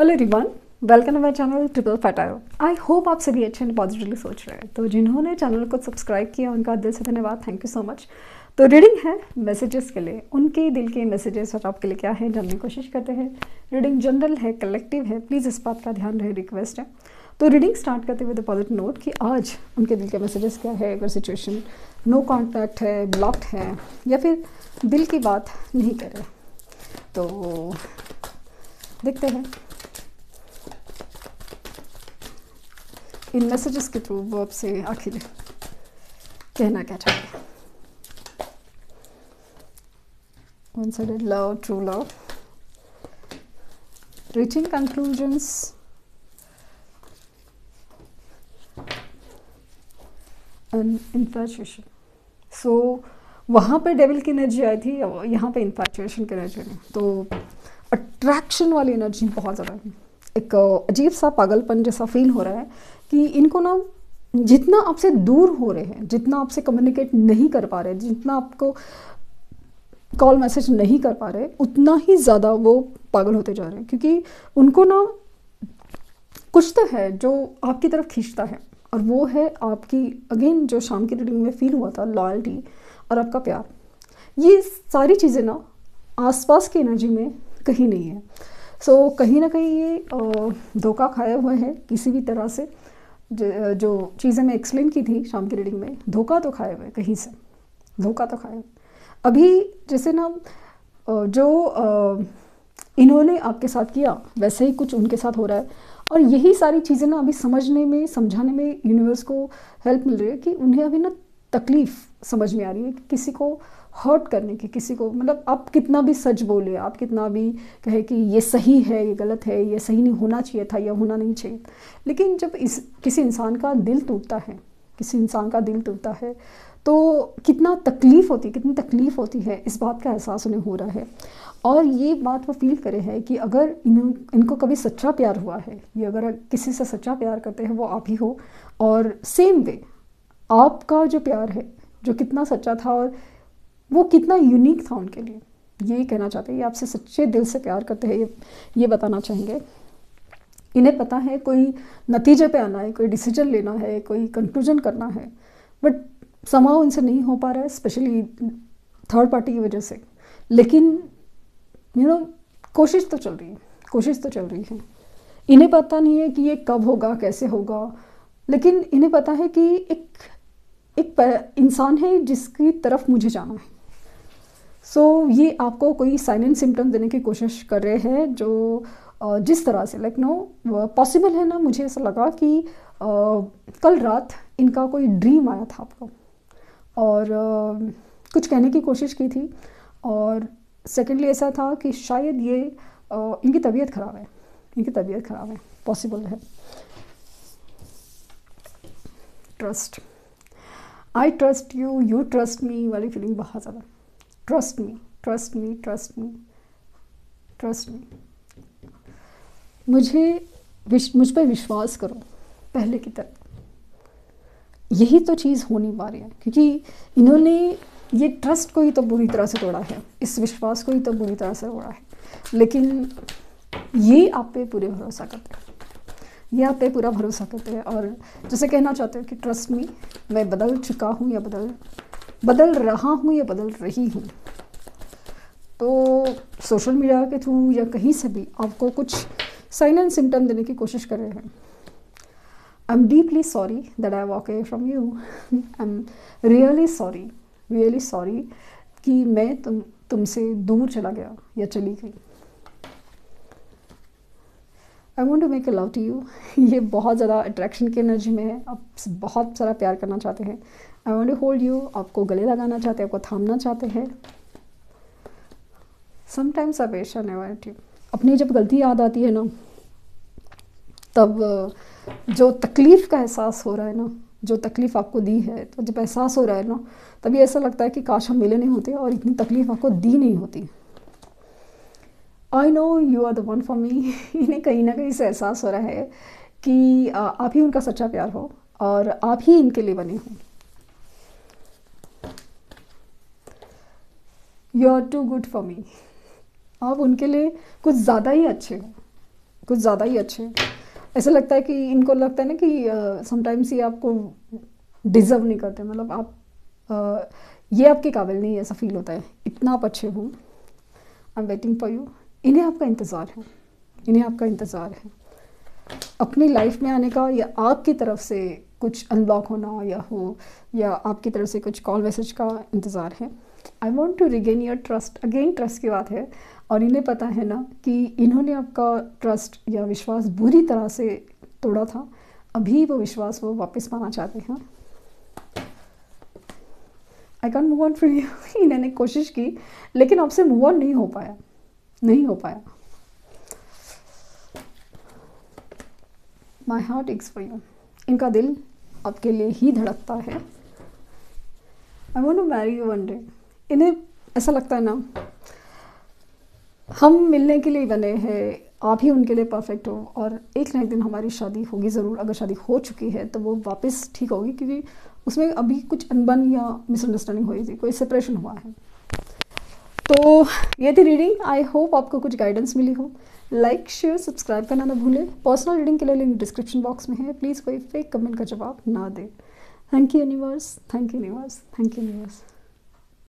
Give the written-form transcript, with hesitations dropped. Hello everyone, welcome to my channel triple फटायो। I hope आप सभी अच्छे एंड पॉजिटिवली सोच रहे हैं। तो जिन्होंने चैनल को सब्सक्राइब किया उनका दिल से धन्यवाद, थैंक यू सो मच। तो रीडिंग है मैसेजेस के लिए, उनके दिल के मैसेजेस और आपके लिए क्या है जानने की कोशिश करते हैं। रीडिंग जनरल है, कलेक्टिव है, प्लीज़ इस बात का ध्यान रहे, रिक्वेस्ट है। तो रीडिंग स्टार्ट करते हुए पॉजिटिव नोट कि आज उनके दिल के मैसेजेस क्या है। अगर सिचुएशन नो कॉन्टैक्ट है, ब्लॉक्ड है या फिर दिल की बात नहीं कर रहे, तो देखते हैं इन मैसेजेस के थ्रू वो आपसे आखिर कहना क्या चाहते हैं। One sided love, true love, reaching conclusions, and infatuation. So वहाँ पे डेविल की एनर्जी आई थी, यहाँ पे इन्फैचुएशन की एनर्जी आई। तो अट्रैक्शन वाली एनर्जी बहुत ज़्यादा है, एक अजीब सा पागलपन जैसा फील हो रहा है कि इनको ना जितना आपसे दूर हो रहे हैं, जितना आपसे कम्युनिकेट नहीं कर पा रहे, जितना आपको कॉल मैसेज नहीं कर पा रहे, उतना ही ज़्यादा वो पागल होते जा रहे हैं। क्योंकि उनको ना कुछ तो है जो आपकी तरफ खींचता है, और वो है आपकी, अगेन जो शाम की रीडिंग में फील हुआ था, लॉयल्टी और आपका प्यार। ये सारी चीज़ें ना आसपास की एनर्जी में कहीं नहीं है। सो कहीं ना कहीं ये धोखा खाए हुए हैं किसी भी तरह से। जो चीज़ें मैं एक्सप्लेन की थी शाम की रीडिंग में, धोखा तो खाए हुए, कहीं से धोखा तो खाए। अभी जैसे ना जो इन्होंने आपके साथ किया वैसे ही कुछ उनके साथ हो रहा है, और यही सारी चीज़ें ना अभी समझने में, समझाने में यूनिवर्स को हेल्प मिल रही है कि उन्हें अभी ना तकलीफ़ समझ में आ रही है कि किसी को हर्ट करने की, किसी को, मतलब आप कितना भी सच बोले, आप कितना भी कहे कि ये सही है, ये गलत है, ये सही नहीं होना चाहिए था, यह होना नहीं चाहिए, लेकिन जब इस किसी इंसान का दिल टूटता है, किसी इंसान का दिल टूटता है तो कितना तकलीफ़ होती है, कितनी तकलीफ़ होती है, इस बात का एहसास उन्हें हो रहा है। और ये बात वो फील करे है कि अगर इनको कभी सच्चा प्यार हुआ है, ये अगर किसी से सच्चा प्यार करते हैं वो आप ही हो, और सेम वे आपका जो प्यार है जो कितना सच्चा था और वो कितना यूनिक था उनके लिए, ये कहना चाहते हैं। ये आपसे सच्चे दिल से प्यार करते हैं, ये बताना चाहेंगे। इन्हें पता है कोई नतीजे पे आना है, कोई डिसीजन लेना है, कोई कंक्लूजन करना है, बट समाव उनसे नहीं हो पा रहा है, स्पेशली थर्ड पार्टी की वजह से। लेकिन यू नो, कोशिश तो चल रही है, कोशिश तो चल रही है। इन्हें पता नहीं है कि ये कब होगा, कैसे होगा, लेकिन इन्हें पता है कि एक इंसान है जिसकी तरफ मुझे जाना है। सो ये आपको कोई साइन एंड सिम्टम देने की कोशिश कर रहे हैं, जो जिस तरह से लाइक नो पॉसिबल है ना। मुझे ऐसा लगा कि कल रात इनका कोई ड्रीम आया था आपको, और कुछ कहने की कोशिश की थी, और सेकेंडली ऐसा था कि शायद ये इनकी तबीयत ख़राब है, इनकी तबीयत ख़राब है, पॉसिबल है। Trust, I trust you, you trust me वाली फीलिंग बहुत ज़्यादा। Trust me, trust me, trust me, trust me, मुझ पर विश्वास करो पहले की तरह। यही तो चीज़ होनी वाली है, क्योंकि इन्होंने ये ट्रस्ट को ही तो बुरी तरह से तोड़ा है, इस विश्वास को ही तो बुरी तरह से तोड़ा है, लेकिन ये आप पे पूरे भरोसा करते हैं, ये आप पे पूरा भरोसा करते हैं। और जैसे कहना चाहते हो कि ट्रस्ट मी, मैं बदल चुका हूँ या बदल रहा हूँ या बदल रही हूँ। तो सोशल मीडिया के थ्रू या कहीं से भी आपको कुछ साइन एंड सिम्टम देने की कोशिश कर रहे हैं। I am deeply sorry that I walk away from you, I am really sorry, really sorry कि मैं तुमसे दूर चला गया या चली गई। I want to make a love to you, ये बहुत ज़्यादा अट्रैक्शन की एनर्जी में है, आप बहुत सारा प्यार करना चाहते हैं। I want to hold you, आपको गले लगाना चाहते हैं, आपको थामना चाहते हैं। Sometimes I wish I never to, अपनी जब गलती याद आती है ना, तब जो तकलीफ़ का एहसास हो रहा है ना, जो तकलीफ़ आपको दी है, तो जब एहसास हो रहा है ना, तभी ऐसा लगता है कि काश हम मिले नहीं होते और इतनी तकलीफ़ आपको दी नहीं होती। I know you are the one for me, इन्हें कहीं ना कहीं से एहसास हो रहा है कि आप ही उनका सच्चा प्यार हो और आप ही इनके लिए बने हो। You are too good for me, आप उनके लिए कुछ ज़्यादा ही अच्छे हो, कुछ ज़्यादा ही अच्छे हैं। ऐसा लगता है कि इनको लगता है ना कि समटाइम्स ये आपको डिज़र्व नहीं करते, मतलब आप ये आपके काबिल नहीं है, ऐसा फील होता है। इतना आप अच्छे हो, I am waiting for you. इन्हें आपका इंतज़ार है, इन्हें आपका इंतज़ार है अपनी लाइफ में आने का, या आपकी तरफ से कुछ अनब्लॉक होना या हो, या आपकी तरफ से कुछ कॉल मैसेज का इंतज़ार है। I want to regain your trust. Again trust की बात है, और इन्हें पता है ना कि इन्होंने आपका ट्रस्ट या विश्वास बुरी तरह से तोड़ा था, अभी वो विश्वास वो वापस पाना चाहते हैं। I can move on from you. इन्होंने कोशिश की लेकिन आपसे मूव ऑन नहीं हो पाया, नहीं हो पाया। My heart aches for you. इनका दिल आपके लिए ही धड़कता है। I want to marry you one day. इन्हें ऐसा लगता है ना हम मिलने के लिए बने हैं, आप ही उनके लिए परफेक्ट हो, और एक ना एक दिन हमारी शादी होगी ज़रूर। अगर शादी हो चुकी है तो वो वापस ठीक होगी, क्योंकि उसमें अभी कुछ अनबन या मिसअंडरस्टैंडिंग हुई थी, कोई सेपरेशन हुआ है। तो ये थी रीडिंग। आई होप आपको कुछ गाइडेंस मिली हो। लाइक शेयर सब्सक्राइब करना ना भूलें। पर्सनल रीडिंग के लिए लिंक डिस्क्रिप्शन बॉक्स में है। प्लीज़ कोई फेक कमेंट का जवाब ना दें। Thank you universe, thank you universe, thank you universe.